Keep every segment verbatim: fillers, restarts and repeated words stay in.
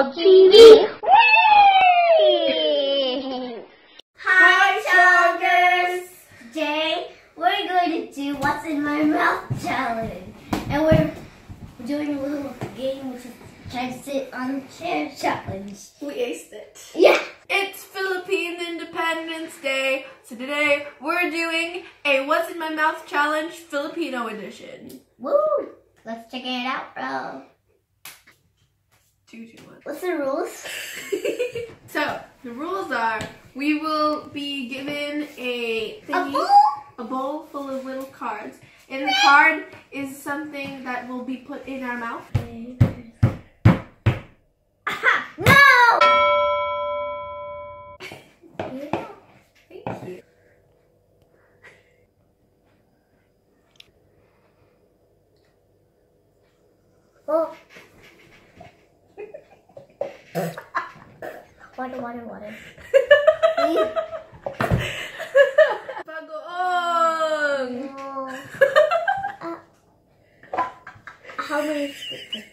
of T V. Hi, Chongers! Today, we're going to do What's in My Mouth Challenge. And we're doing a little game with trying to sit on a chair challenge. We aced it. Yeah! It's Philippine Independence Day, so today we're doing a What's in My Mouth Challenge Filipino edition. Woo! Let's check it out, bro. Two, two, one. What's the rules? So, the rules are we will be given a thingy, a bowl? a bowl full of little cards. And the card is something that will be put in our mouth. Aha! No! Yeah. Thank you. Oh. Water, water, water. Bagoong! Oh. Uh, how many sticks?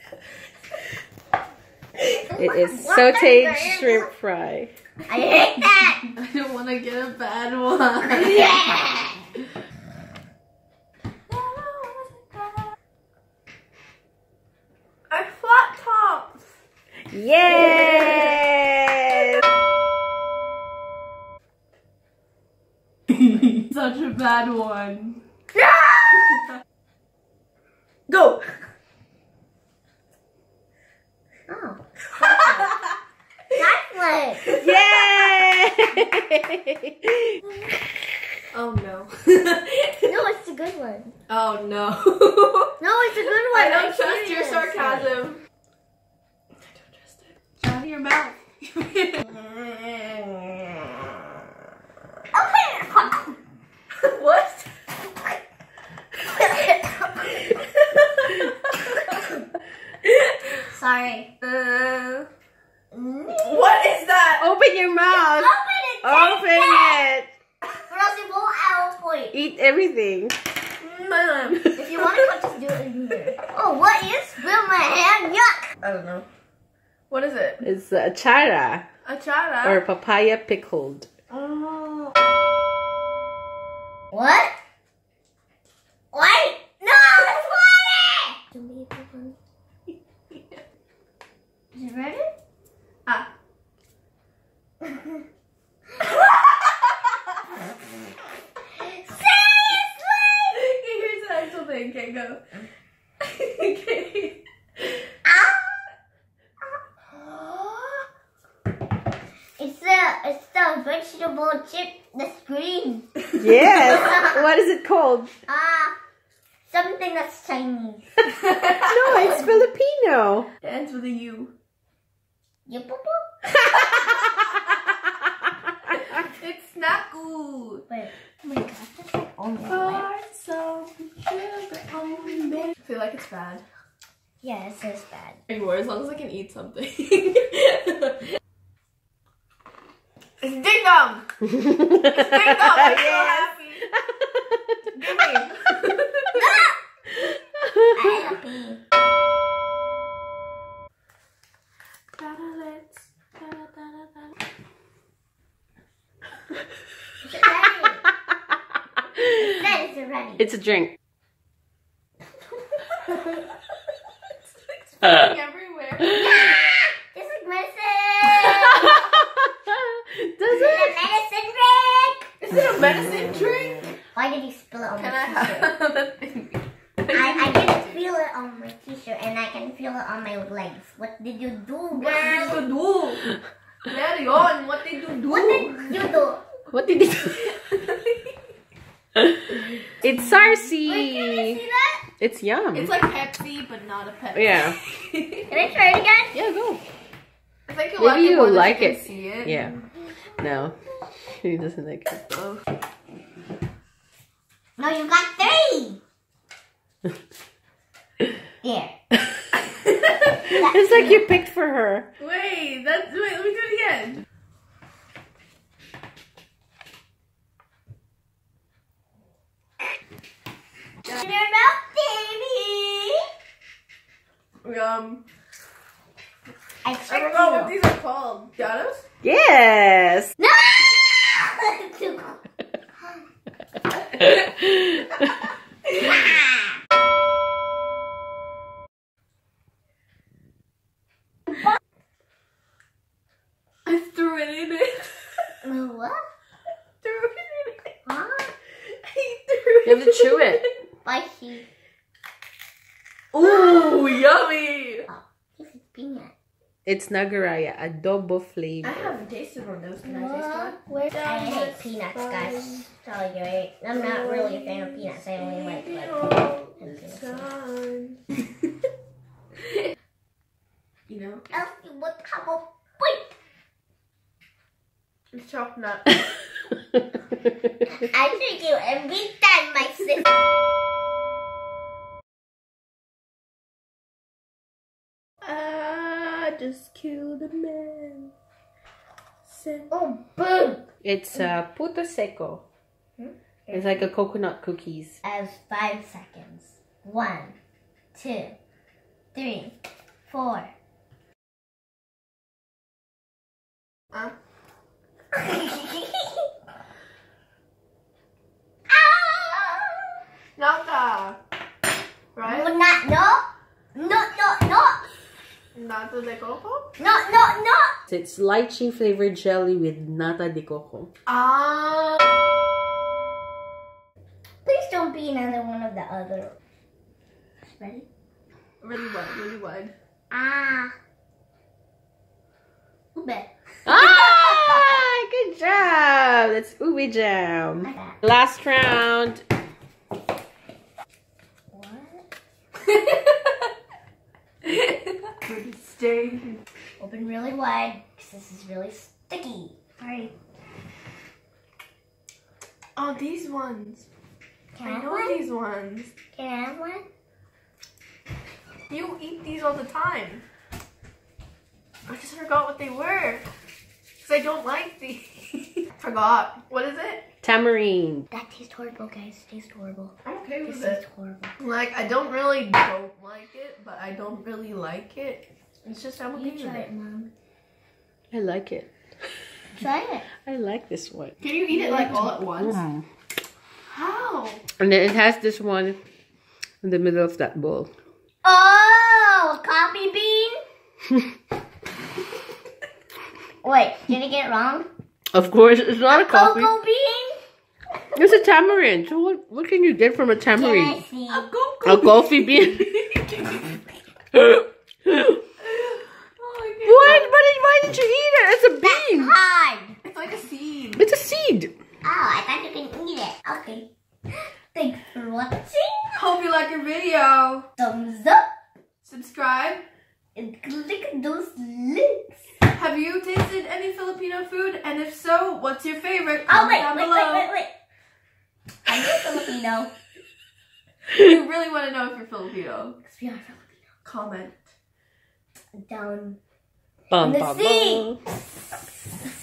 It is sauteed shrimp fry. I hate that! I don't want to get a bad one. Yeah. Our flat tops! Yes! Such a bad one. Yeah! Go! Oh. Nice one! Yay! Oh no. No, it's a good one. Oh no. No, it's a good one. I don't I'm trust serious. your sarcasm. I don't trust it. It's out of your mouth. Okay. What? Sorry. Uh, what is that? Open your mouth. Open it. Open it. Or else it won't out point. Eat everything. Mm. If you want to, just do it in here. Oh, what is? Spill my hand. Yuck. I don't know. What is it? It's achara. Achara. Or papaya pickled. Oh. What? Wait. No, it's water. Is it ready? Ah. Seriously? Here's the actual thing. Can't go. Okay. Ah. Ah. It's the it's the vegetable chip. That's green. Yes. What is it called? Ah, uh, something that's Chinese. No, it's Filipino. It ends with a U. Yupupu? It's not good. Wait. Oh my god, that's like all my life. I feel like it's bad. Yeah, it says bad. Anymore, as long as I can eat something. It's Ding-Dong! It's Ding-Dong! I'm so happy! Give me! I'm happy. It's a drink. It's like uh. everywhere. Yeah! It's like medicine! Does it? It's a medicine drink! Is it a medicine drink? Why did you spill it on Can my t-shirt? That thing. I, I can feel it on my t-shirt and I can feel it on my legs. What did you do, girl? What did you do? Carry on, what did you do? What did you do? What did you do? It's Sarsi. Wait, can you see that? It's yum. It's like Pepsi, but not a Pepsi. Yeah. Can I try it again? Yeah, go. I think a lot of people like it. See it. Yeah. No, she doesn't like it. Oh. No, you got three. Yeah. It's like you picked for her. Wait, that's wait. Let me do it again. In your mouth, baby! Yum. I, I don't know what these are called. Shadows? Yes. No! I threw it in it. What? Threw it in it. Huh? He threw it. You have to chew it. Like he. Ooh, yummy! Oh, this is peanut. It's Nagaraya, adobo flavor. I haven't tasted one of those. Can I taste one? I hate peanuts, guys. Tell you, right? I'm not really a fan of peanuts. I only like like. You know? Elsie would have a bite. It's chocolate. I drink you every time, my sister. Just killed a man. Send oh, boom! It's uh, puto seco. Hmm? It's like a coconut cookies. I have five seconds. One, two, three, four. Uh. Nata. Right? No, not, no. No, no, no. Nata de coco? No, no, no! It's lychee flavored jelly with nata de coco. Ah! Please don't be another one of the other. Ready? Really wide, really wide. Ah! Ube. Ah! Good job! That's ube jam. Okay. Last round. Day. Open really wide because this is really sticky. Alright. Oh, these ones. Can I have know one? These ones. Can I have one? You eat these all the time. I just forgot what they were. Because I don't like these. Forgot. What is it? Tamarind. That tastes horrible, guys. It tastes horrible. I'm okay with it. It tastes horrible. Like, I don't really don't like it, but I don't really like it. It's just I'm okay with it, Mom. I like it. Try it. I like this one. Can you eat it like all at once? Mm. How? And then it has this one in the middle of that bowl. Oh, coffee bean? Wait, did I get it wrong? Of course, it's not a, a coffee. Cocoa bean? It's a tamarind. So what, what can you get from a tamarind? Can I see? A coffee bean. What? But why did you eat it? It's a bean. That's hard. It's like a seed. It's a seed. Oh, I thought you can eat it. Okay. Thanks for watching. Hope you like your video. Thumbs up. Subscribe. And click those links. Have you tasted any Filipino food? And if so, what's your favorite? Oh, wait, down wait, below. wait, wait, wait. Are you Filipino? You really want to know if you're Filipino. Because we are Filipino. Comment. Down. Bum, in the bum, sea. Bum.